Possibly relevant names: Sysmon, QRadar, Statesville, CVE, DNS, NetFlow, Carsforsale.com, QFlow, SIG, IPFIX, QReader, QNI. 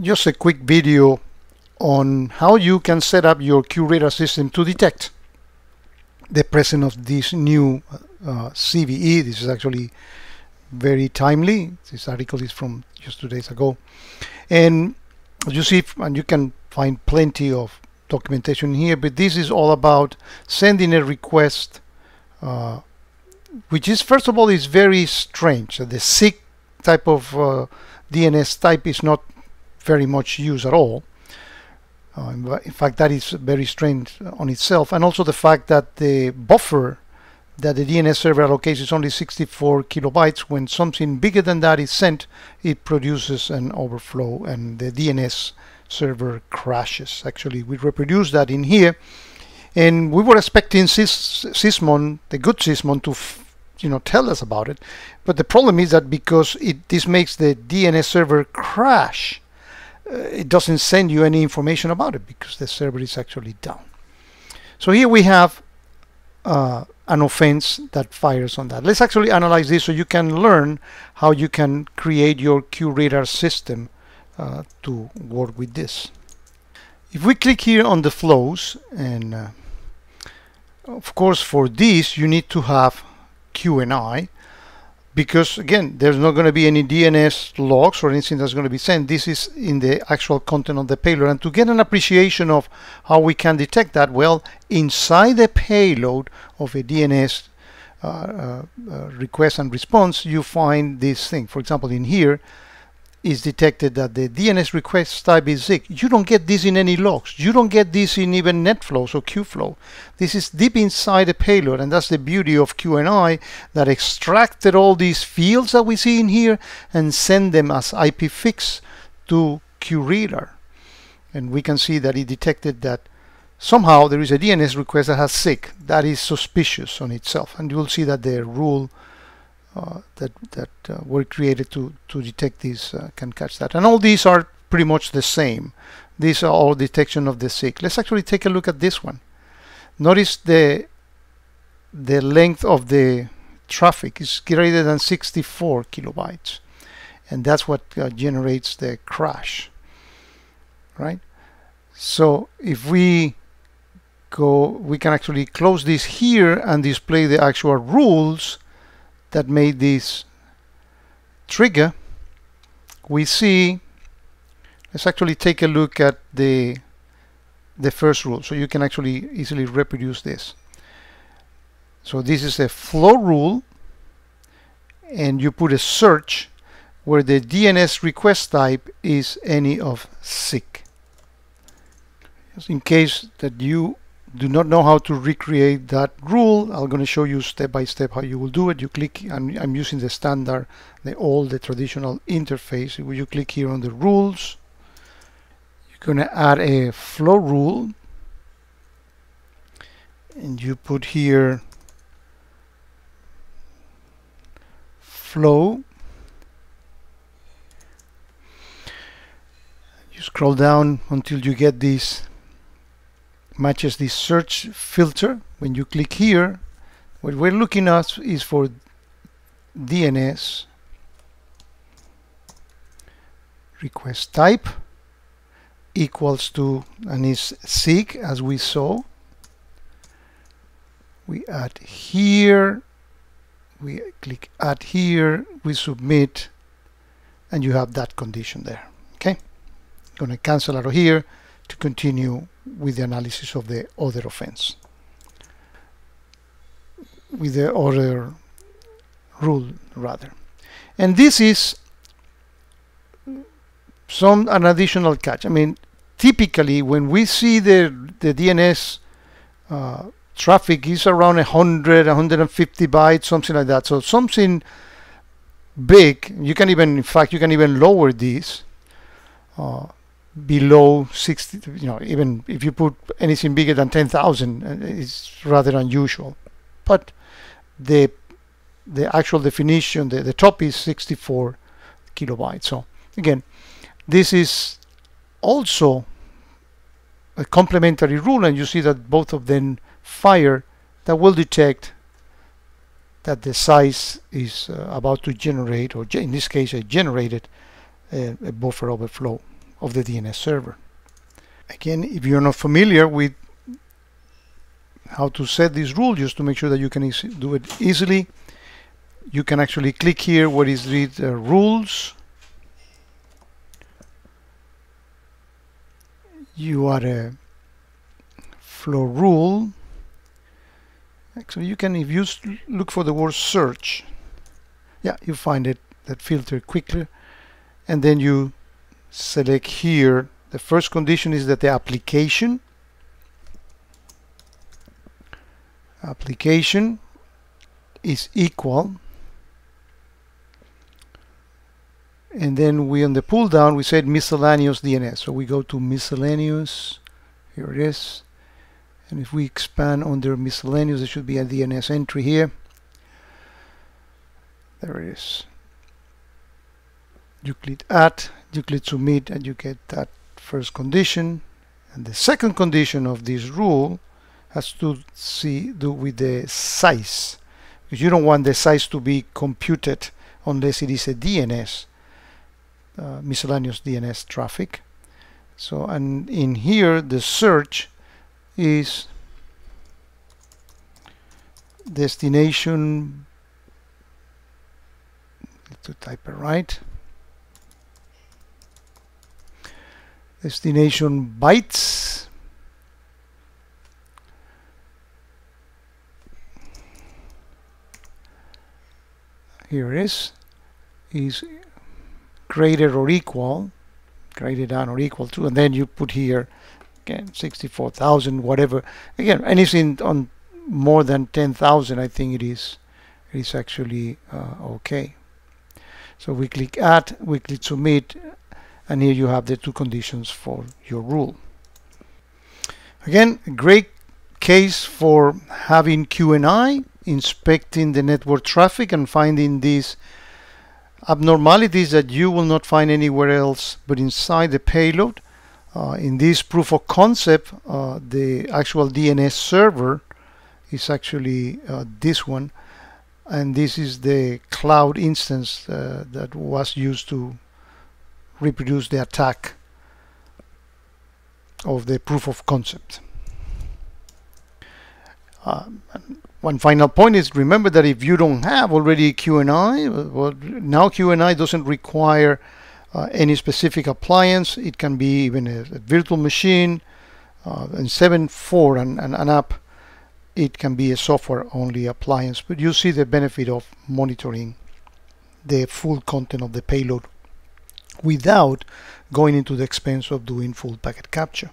just a quick video on how you can set up your QRadar system to detect the presence of this new CVE. This is actually very timely. This article is from just 2 days ago, and as you see, and you can find plenty of documentation here, but this is all about sending a request, which is, first of all, is very strange. The SIG type of DNS type is not very much used at all. In fact, that is very strange on itself, and also the fact that the buffer that the DNS server allocates is only 64 kilobytes. When something bigger than that is sent, it produces an overflow and the DNS server crashes. Actually, we reproduce that in here, and we were expecting Sysmon, the good Sysmon, to tell us about it. But the problem is that because this makes the DNS server crash, it doesn't send you any information about it because the server is actually down. So here we have an offense that fires on that. Let's actually analyze this so you can learn how you can create your QRadar system to work with this. If we click here on the flows, and of course for this you need to have QNI, because again there's not going to be any DNS logs or anything that's going to be sent. This is in the actual content of the payload, and to get an appreciation of how we can detect that, well, inside the payload of a DNS request and response you find this thing. For example, in here is detected that the DNS request type is SIG. You don't get this in any logs. You don't get this in even NetFlow or QFlow. This is deep inside the payload, and that's the beauty of QNI, that extracted all these fields that we see in here and send them as IPFIX to QReader. And we can see that it detected that somehow there is a DNS request that has SIG. That is suspicious on itself, and you will see that the rule that were created to detect these can catch that. And all these are pretty much the same. These are all detection of the SIG. Let's actually take a look at this one. Notice the length of the traffic is greater than 64 kilobytes, and that's what generates the crash, right? So if we go, we can actually close this here and display the actual rules that made this trigger. We see, let's actually take a look at the first rule so you can actually easily reproduce this. So this is a flow rule, and you put a search where the DNS request type is any of SIG. Just in case that you do not know how to recreate that rule, I'm going to show you step by step how you will do it. You click, and I'm using the standard, the traditional interface. You click here on the rules. You're going to add a flow rule, and you put here flow. You scroll down until you get this matches the search filter. When you click here, what we're looking at is for DNS request type equals to, and is SIG as we saw. We add here, we click add here, we submit, and you have that condition there. Okay, I'm going to cancel out of here to continue with the analysis of the other offense, with the other rule rather. And this is an additional catch. I mean, typically when we see the DNS traffic is around 100, 150 bytes, something like that. So something big. You can even, in fact, you can even lower these below 60, even if you put anything bigger than 10,000, it's rather unusual. But the actual definition, the top is 64 kilobytes. So again, this is also a complementary rule, and you see that both of them fire. That will detect that the size is about to generate, or in this case, it generated a buffer overflow of the DNS server. Again, if you're not familiar with how to set this rule, just to make sure that you can do it easily, you can actually click here what is the rules. You add a flow rule. Actually, you can, if you look for the word search, yeah, you find it, that filter quickly, and then you select here. The first condition is that the application is equal, and then we, on the pull down, we said miscellaneous DNS, so we go to miscellaneous. Here it is. And if we expand under miscellaneous, there should be a DNS entry here. There it is. You click add, you click submit, and you get that first condition. And the second condition of this rule has to do with the size, because you don't want the size to be computed unless it is a DNS, miscellaneous DNS traffic. So, and in here, the search is destination, to type it right, destination bytes, here it is greater or equal, greater than or equal to, and then you put here again 64,000, whatever. Again, anything on more than 10,000, I think it is actually okay. So we click add, we click submit, and here you have the two conditions for your rule. Again, a great case for having QNI, inspecting the network traffic and finding these abnormalities that you will not find anywhere else but inside the payload. In this proof of concept, the actual DNS server is actually this one, and this is the cloud instance that was used to reproduce the attack of the proof of concept. One final point is, remember that if you don't have already QNI, well, now QNI doesn't require any specific appliance. It can be even a virtual machine, and 7.4 and an app. It can be a software only appliance, but you see the benefit of monitoring the full content of the payload without going into the expense of doing full packet capture.